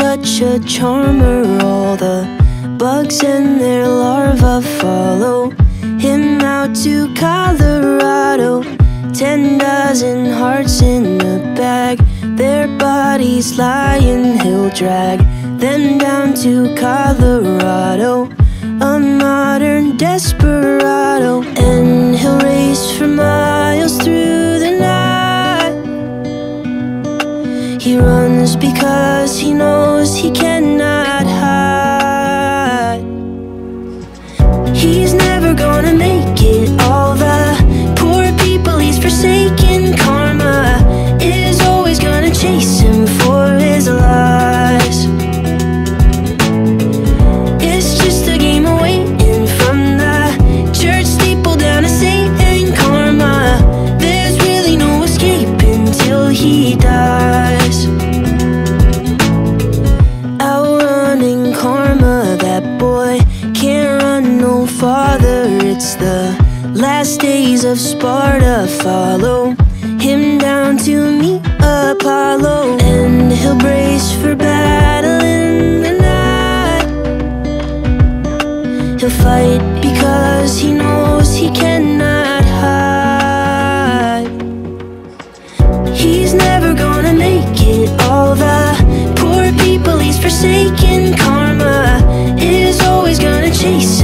such a charmer. All the bugs and their larvae follow him out to Colorado. 10 dozen hearts in a bag, their bodies lying, he'll drag them down to Colorado. A modern desperado. And he'll race for miles through the night. He runs because he knows he cannot hide. He's never gonna make it. All the poor people he's forsaken, karma is always gonna chase him for his lies. Last days of Sparta follow him down to meet Apollo. And he'll brace for battle in the night. He'll fight because he knows he cannot hide. He's never gonna make it. All the poor people he's forsaken, karma is always gonna chase